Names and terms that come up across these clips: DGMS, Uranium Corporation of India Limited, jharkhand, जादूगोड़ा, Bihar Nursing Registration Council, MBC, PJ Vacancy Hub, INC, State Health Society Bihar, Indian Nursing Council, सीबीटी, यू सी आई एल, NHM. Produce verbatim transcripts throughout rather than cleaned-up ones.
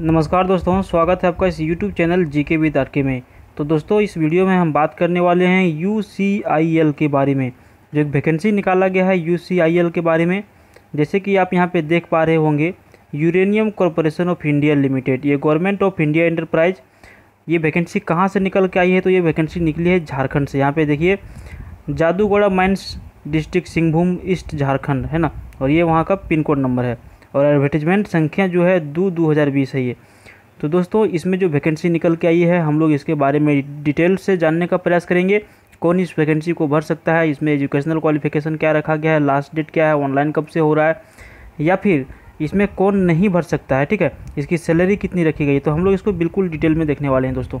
नमस्कार दोस्तों, स्वागत है आपका इस YouTube चैनल जी के विद आर के में। तो दोस्तों, इस वीडियो में हम बात करने वाले हैं यू सी आई एल के बारे में, जो एक वैकेंसी निकाला गया है यू सी आई एल के बारे में। जैसे कि आप यहां पे देख पा रहे होंगे, uranium corporation of India limited, ये गवर्नमेंट ऑफ इंडिया एंटरप्राइज। ये वैकेंसी कहाँ से निकल के आई है? तो ये वैकेंसी निकली है झारखंड से। यहाँ पर देखिए, जादूगोड़ा mines district, Singhbhum east, Jharkhand है ना, और ये वहाँ का पिन कोड नंबर है और एडवर्टीजमेंट संख्या जो है दो दो हज़ार बीस है ये। तो दोस्तों, इसमें जो वैकेंसी निकल के आई है, हम लोग इसके बारे में डिटेल से जानने का प्रयास करेंगे। कौन इस वैकेंसी को भर सकता है, इसमें एजुकेशनल क्वालिफिकेशन क्या रखा गया है, लास्ट डेट क्या है, ऑनलाइन कब से हो रहा है, या फिर इसमें कौन नहीं भर सकता है, ठीक है, इसकी सैलरी कितनी रखी गई, तो हम लोग इसको बिल्कुल डिटेल में देखने वाले हैं दोस्तों।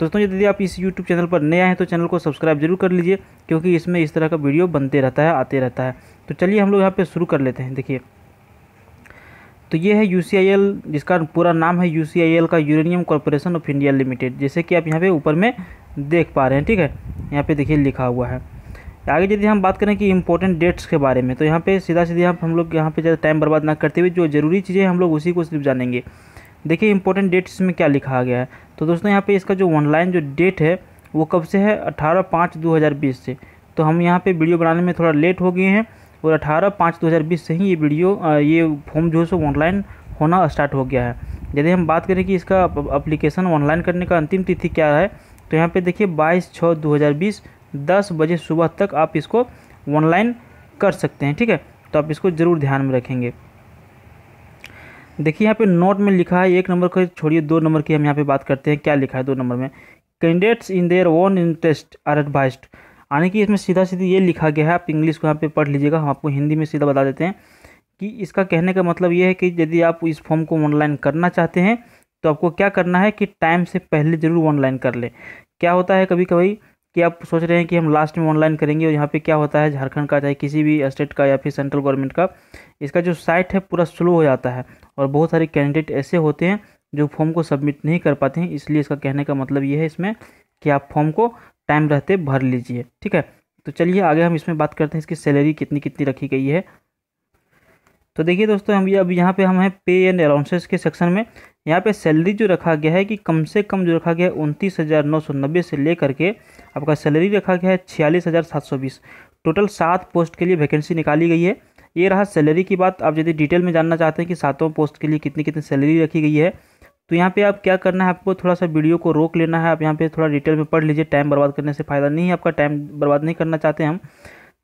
दोस्तों, यदि आप इस यूट्यूब चैनल पर नए हैं तो चैनल को सब्सक्राइब जरूर कर लीजिए, क्योंकि इसमें इस तरह का वीडियो बनते रहता है, आते रहता है। तो चलिए हम लोग यहाँ पर शुरू कर लेते हैं। देखिए, तो ये है यू सी आई एल, जिसका पूरा नाम है यू सी आई एल का uranium corporation of India limited, जैसे कि आप यहाँ पे ऊपर में देख पा रहे हैं, ठीक है, यहाँ पे देखिए लिखा हुआ है। आगे यदि हम बात करें कि इम्पोर्टेंट डेट्स के बारे में, तो यहाँ पे सीधा सीधे आप हम लोग यहाँ पे ज़्यादा टाइम बर्बाद ना करते हुए जो ज़रूरी चीज़ें हम लोग उसी को सिर्फ जानेंगे। देखिए इम्पोर्टेंट डेट्स में क्या लिखा गया है। तो दोस्तों, यहाँ पर इसका जो ऑनलाइन जो डेट है वो कब से है, अठारह पाँच दो हज़ार बीस से। तो हम यहाँ पर वीडियो बनाने में थोड़ा लेट हो गए हैं और अठारह पाँच दो हज़ार बीस से ही ये वीडियो ये फॉर्म जो है सो ऑनलाइन होना स्टार्ट हो गया है। यदि हम बात करें कि इसका अप्लीकेशन ऑनलाइन करने का अंतिम तिथि क्या है, तो यहाँ पे देखिए बाईस छः दो हज़ार बीस दस बजे सुबह तक आप इसको ऑनलाइन कर सकते हैं, ठीक है, तो आप इसको ज़रूर ध्यान में रखेंगे। देखिए यहाँ पे नोट में लिखा है, एक नंबर को छोड़िए, दो नंबर की हम यहाँ पर बात करते हैं। क्या लिखा है दो नंबर में? Candidates in their own interest are advised, यानी कि इसमें सीधा सीधा ये लिखा गया है। आप इंग्लिश को यहाँ पे पढ़ लीजिएगा, हम आपको हिंदी में सीधा बता देते हैं कि इसका कहने का मतलब ये है कि यदि आप इस फॉर्म को ऑनलाइन करना चाहते हैं तो आपको क्या करना है कि टाइम से पहले ज़रूर ऑनलाइन कर लें। क्या होता है कभी कभी कि आप सोच रहे हैं कि हम लास्ट में ऑनलाइन करेंगे, और यहाँ पर क्या होता है, झारखंड का चाहे किसी भी स्टेट का या फिर सेंट्रल गवर्नमेंट का, इसका जो साइट है पूरा स्लो हो जाता है और बहुत सारे कैंडिडेट ऐसे होते हैं जो फॉर्म को सबमिट नहीं कर पाते हैं। इसलिए इसका कहने का मतलब ये है इसमें कि आप फॉर्म को टाइम रहते भर लीजिए, ठीक है। तो चलिए आगे हम इसमें बात करते हैं इसकी सैलरी कितनी कितनी रखी गई है। तो देखिए दोस्तों, हम ये अब यहाँ पे हम हैं पे एंड अलाउंसेस के सेक्शन में। यहाँ पे सैलरी जो रखा गया है कि कम से कम जो रखा गया है उनतीस हज़ार नौ सौ नब्बे से लेकर के आपका सैलरी रखा गया है छियालीस हज़ार सात सौ बीस। टोटल सात पोस्ट के लिए वैकेंसी निकाली गई है। ये रहा सैलरी की बात। आप यदि डिटेल में जानना चाहते हैं कि सातों पोस्ट के लिए कितनी कितनी सैलरी रखी गई है, तो यहाँ पे आप क्या करना है, आपको थोड़ा सा वीडियो को रोक लेना है। आप यहाँ पे थोड़ा डिटेल में पढ़ लीजिए, टाइम बर्बाद करने से फ़ायदा नहीं है, आपका टाइम बर्बाद नहीं करना चाहते हम।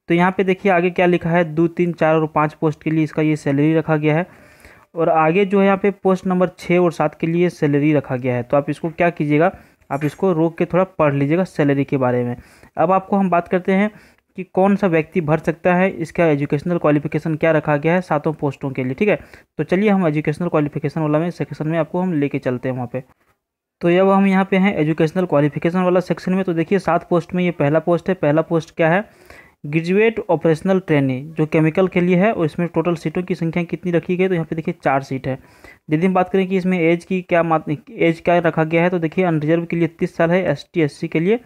तो यहाँ पे देखिए आगे क्या लिखा है, दो तीन चार और पाँच पोस्ट के लिए इसका ये सैलरी रखा गया है, और आगे जो है यहाँ पे पोस्ट नंबर छः और सात के लिए सैलरी रखा गया है। तो आप इसको क्या कीजिएगा, आप इसको रोक के थोड़ा पढ़ लीजिएगा सैलरी के बारे में। अब आपको हम बात करते हैं कि कौन सा व्यक्ति भर सकता है, इसका एजुकेशनल क्वालिफिकेशन क्या रखा गया है सातों पोस्टों के लिए, ठीक है। तो चलिए हम एजुकेशनल क्वालिफिकेशन वाला में सेक्शन में आपको हम लेके चलते हैं वहाँ पे। तो अब हम यहाँ पे हैं एजुकेशनल क्वालिफिकेशन वाला सेक्शन में। तो देखिए सात पोस्ट में ये पहला पोस्ट है। पहला पोस्ट क्या है, ग्रेजुएट ऑपरेशनल ट्रेनी, जो केमिकल के लिए है, और इसमें टोटल सीटों की संख्या कितनी रखी गई, तो यहाँ पे देखिए चार सीट है। यदि हम बात करें कि इसमें एज की क्या एज क्या रखा गया है, तो देखिए अनरिजर्व के लिए तीस साल है, एस टी एस सी के लिए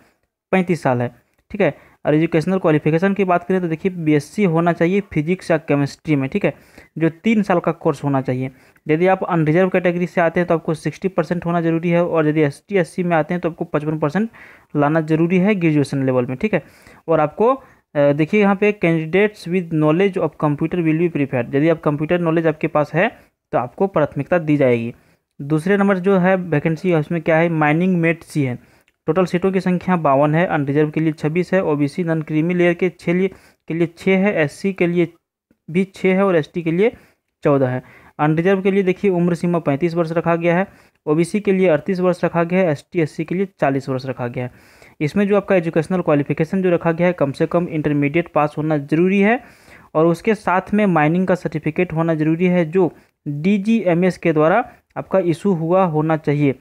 पैंतीस साल है, ठीक है। और एजुकेशनल क्वालिफिकेशन की बात करें तो देखिए बीएससी होना चाहिए फिजिक्स या केमिस्ट्री में, ठीक है, जो तीन साल का कोर्स होना चाहिए। यदि आप अनरिजर्व कैटेगरी से आते हैं तो आपको साठ परसेंट होना जरूरी है, और यदि एसटी एससी में आते हैं तो आपको पचपन परसेंट लाना जरूरी है ग्रेजुएशन लेवल में, ठीक है। और आपको देखिए यहाँ पे candidates with knowledge of computer will be preferred, यदि आप कंप्यूटर नॉलेज आपके पास है तो आपको प्राथमिकता दी जाएगी। दूसरे नंबर जो है वैकेंसी उसमें क्या है, माइनिंग मेट सी है, टोटल सीटों की संख्या बावन है, अनरिजर्व के लिए छब्बीस है, ओबीसी नॉन क्रीमी लेयर के छः लिए के लिए छः है, एससी के लिए भी छः है और एसटी के लिए चौदह है। अनरिजर्व के लिए देखिए उम्र सीमा पैंतीस वर्ष रखा गया है, ओबीसी के लिए अड़तीस वर्ष रखा गया है, एसटी एससी के लिए चालीस वर्ष रखा गया है। इसमें जो आपका एजुकेशनल क्वालिफिकेशन जो रखा गया है, कम से कम इंटरमीडिएट पास होना ज़रूरी है, और उसके साथ में माइनिंग का सर्टिफिकेट होना ज़रूरी है जो डीजीएमएस के द्वारा आपका इशू हुआ होना चाहिए।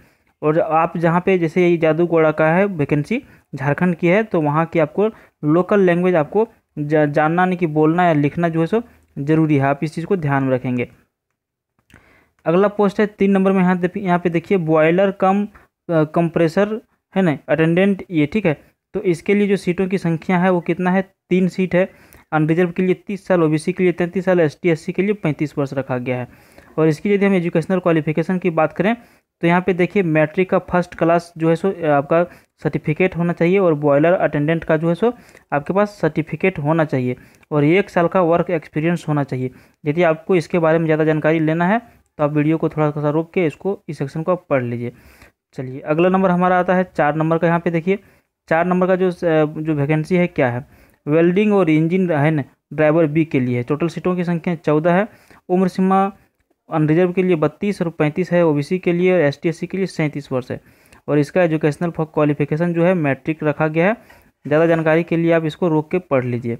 और आप जहाँ पे जैसे ये जादूगोड़ा का है वैकेंसी झारखंड की है, तो वहाँ की आपको लोकल लैंग्वेज आपको जा, जानना नहीं कि बोलना या लिखना जो है सो ज़रूरी है। आप इस चीज़ को ध्यान में रखेंगे। अगला पोस्ट है तीन नंबर में, यहाँ यहाँ पे देखिए बॉयलर कम कंप्रेसर है ना अटेंडेंट ये, ठीक है। तो इसके लिए जो सीटों की संख्या है वो कितना है, तीन सीट है। अनरिजर्व के लिए तीस साल, ओबीसी के लिए तैंतीस साल, एसटी एससी के लिए पैंतीस वर्ष रखा गया है। और इसकी यदि हम एजुकेशनल क्वालिफिकेशन की बात करें तो यहाँ पे देखिए मैट्रिक का फर्स्ट क्लास जो है सो आपका सर्टिफिकेट होना चाहिए और बॉयलर अटेंडेंट का जो है सो आपके पास सर्टिफिकेट होना चाहिए और एक साल का वर्क एक्सपीरियंस होना चाहिए। यदि आपको इसके बारे में ज़्यादा जानकारी लेना है तो आप वीडियो को थोड़ा सा रोक के इसको इस सेक्शन को आप पढ़ लीजिए। चलिए अगला नंबर हमारा आता है चार नंबर का। यहाँ पे देखिए चार नंबर का जो जो वैकेंसी है क्या है, वेल्डिंग और इंजन है ना ड्राइवर बी के लिए। टोटल सीटों की संख्या चौदह है। उम्र सीमा अनरिजर्व के लिए बत्तीस और पैंतीस है। ओबीसी के लिए और एस टी एस सी के लिए सैंतीस वर्ष है। और इसका एजुकेशनल क्वालिफिकेशन जो है मैट्रिक रखा गया है। ज़्यादा जानकारी के लिए आप इसको रोक के पढ़ लीजिए।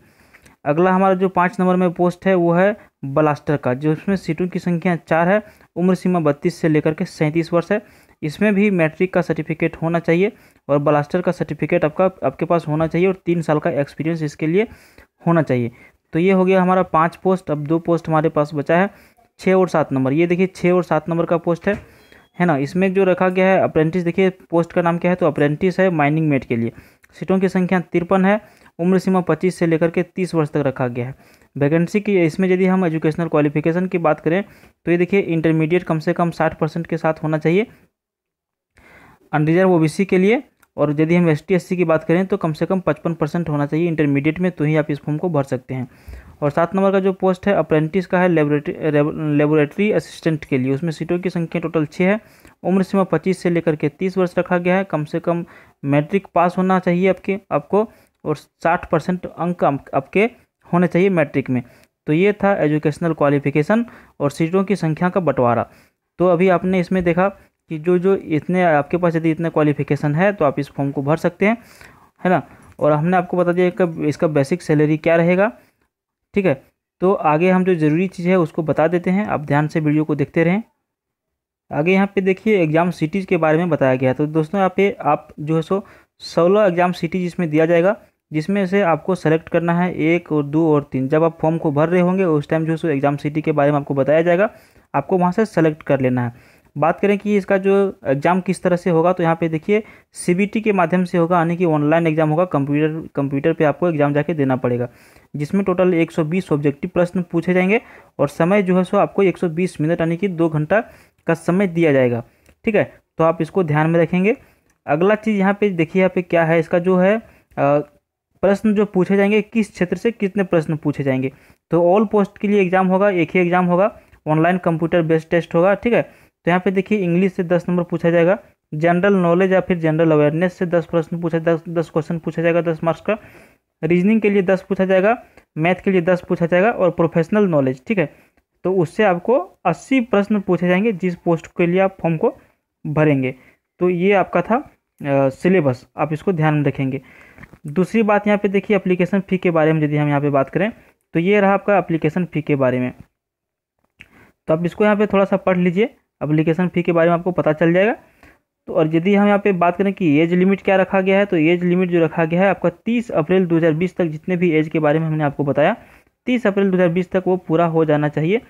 अगला हमारा जो पाँच नंबर में पोस्ट है वो है ब्लास्टर का, जिसमें सीटों की संख्या चार है। उम्र सीमा बत्तीस से लेकर के सैंतीस वर्ष है। इसमें भी मैट्रिक का सर्टिफिकेट होना चाहिए और ब्लास्टर का सर्टिफिकेट आपका आपके पास होना चाहिए और तीन साल का एक्सपीरियंस इसके लिए होना चाहिए। तो ये हो गया हमारा पाँच पोस्ट। अब दो पोस्ट हमारे पास बचा है, छः और सात नंबर। ये देखिए छः और सात नंबर का पोस्ट है है ना। इसमें जो रखा गया है अप्रेंटिस, देखिए पोस्ट का नाम क्या है तो अप्रेंटिस है माइनिंग मेट के लिए। सीटों की संख्या तिरपन है। उम्र सीमा पच्चीस से लेकर के तीस वर्ष तक रखा गया है। वैकेंसी की इसमें यदि हम एजुकेशनल क्वालिफिकेशन की बात करें तो ये देखिए इंटरमीडिएट कम से कम साठ परसेंट के साथ होना चाहिए अनरिजर्व ओबीसी के लिए। और यदि हम एस टी एस सी की बात करें तो कम से कम पचपन परसेंट होना चाहिए इंटरमीडिएट में, तो ही आप इस फॉर्म को भर सकते हैं। और सात नंबर का जो पोस्ट है अप्रेंटिस का है लेबोरेटरी लेबोरेटरी असिस्टेंट के लिए। उसमें सीटों की संख्या टोटल छः है। उम्र सीमा पच्चीस से लेकर के तीस वर्ष रखा गया है। कम से कम मैट्रिक पास होना चाहिए आपके आपको और साठ परसेंट अंक आपके होने चाहिए मैट्रिक में। तो ये था एजुकेशनल क्वालिफिकेशन और सीटों की संख्या का बंटवारा। तो अभी आपने इसमें देखा कि जो जो इतने आपके पास यदि इतने क्वालिफिकेशन है तो आप इस फॉर्म को भर सकते हैं, है ना। और हमने आपको बता दिया कि इसका बेसिक सैलरी क्या रहेगा, ठीक है। तो आगे हम जो ज़रूरी चीज़ है उसको बता देते हैं, आप ध्यान से वीडियो को देखते रहें। आगे यहाँ पे देखिए एग्ज़ाम सिटीज़ के बारे में बताया गया है। तो दोस्तों यहाँ पे आप जो है सो सोलह एग्ज़ाम सिटीज़ इसमें दिया जाएगा, जिसमें से आपको सेलेक्ट करना है एक और दो और तीन। जब आप फॉर्म को भर रहे होंगे उस टाइम जो है सो एग्ज़ाम सिटी के बारे में आपको बताया जाएगा, आपको वहाँ से सेलेक्ट कर लेना है। बात करें कि इसका जो एग्ज़ाम किस तरह से होगा तो यहाँ पे देखिए सीबीटी के माध्यम से होगा, यानी कि ऑनलाइन एग्ज़ाम होगा। कंप्यूटर कंप्यूटर पे आपको एग्ज़ाम जाके देना पड़ेगा, जिसमें टोटल एक सौ बीस ऑब्जेक्टिव प्रश्न पूछे जाएंगे और समय जो है सो आपको एक सौ बीस मिनट यानी कि दो घंटा का समय दिया जाएगा, ठीक है। तो आप इसको ध्यान में रखेंगे। अगला चीज़ यहाँ पर देखिए, यहाँ पर क्या है इसका जो है आ, प्रश्न जो पूछे जाएंगे, किस क्षेत्र से कितने प्रश्न पूछे जाएंगे। तो ऑल पोस्ट के लिए एग्ज़ाम होगा, एक ही एग्ज़ाम होगा, ऑनलाइन कंप्यूटर बेस्ड टेस्ट होगा, ठीक है। तो यहाँ पे देखिए इंग्लिश से दस नंबर पूछा जाएगा, जनरल नॉलेज या फिर जनरल अवेयरनेस से दस प्रश्न पूछा दस दस क्वेश्चन पूछा जाएगा दस मार्क्स का, रीजनिंग के लिए दस पूछा जाएगा, मैथ के लिए दस पूछा जाएगा और प्रोफेशनल नॉलेज, ठीक है। तो उससे आपको अस्सी प्रश्न पूछे जाएंगे जिस पोस्ट के लिए आप फॉर्म को भरेंगे। तो ये आपका था सिलेबस, आप इसको ध्यान में रखेंगे। दूसरी बात यहाँ पर देखिए एप्लीकेशन फ़ी के बारे में यदि हम यहाँ पर बात करें तो ये रहा आपका एप्लीकेशन फ़ी के बारे में। तो आप इसको यहाँ पर थोड़ा सा पढ़ लीजिए, एप्लीकेशन फ़ी के बारे में आपको पता चल जाएगा। तो और यदि हम यहाँ पे बात करें कि एज लिमिट क्या रखा गया है तो एज लिमिट जो रखा गया है आपका तीस अप्रैल दो हज़ार बीस तक, जितने भी एज के बारे में हमने आपको बताया तीस अप्रैल दो हज़ार बीस तक वो पूरा हो जाना चाहिए,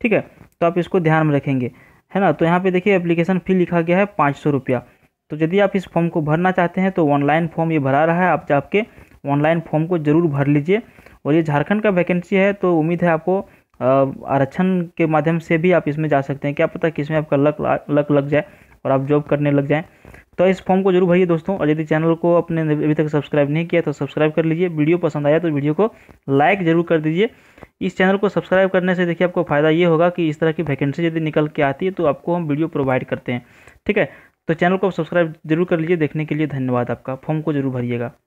ठीक है। तो आप इसको ध्यान में रखेंगे, है ना। तो यहाँ पे देखिए एप्लीकेशन फ़ी लिखा गया है पाँच सौ रुपया। तो यदि आप इस फॉर्म को भरना चाहते हैं तो ऑनलाइन फॉर्म ये भरा रहा है, आप आपके ऑनलाइन फॉर्म को ज़रूर भर लीजिए। और ये झारखंड का वैकेंसी है तो उम्मीद है आपको आरक्षण के माध्यम से भी आप इसमें जा सकते हैं। क्या पता किसमें आपका लक लक लग जाए और आप जॉब करने लग जाएं। तो इस फॉर्म को जरूर भरिए दोस्तों। और यदि चैनल को आपने अभी तक सब्सक्राइब नहीं किया तो सब्सक्राइब कर लीजिए। वीडियो पसंद आया तो वीडियो को लाइक ज़रूर कर दीजिए। इस चैनल को सब्सक्राइब करने से देखिए आपको फ़ायदा ये होगा कि इस तरह की वैकेंसी यदि निकल के आती है तो आपको हम वीडियो प्रोवाइड करते हैं, ठीक है। तो चैनल को सब्सक्राइब जरूर कर लीजिए। देखने के लिए धन्यवाद आपका। फॉर्म को जरूर भरिएगा।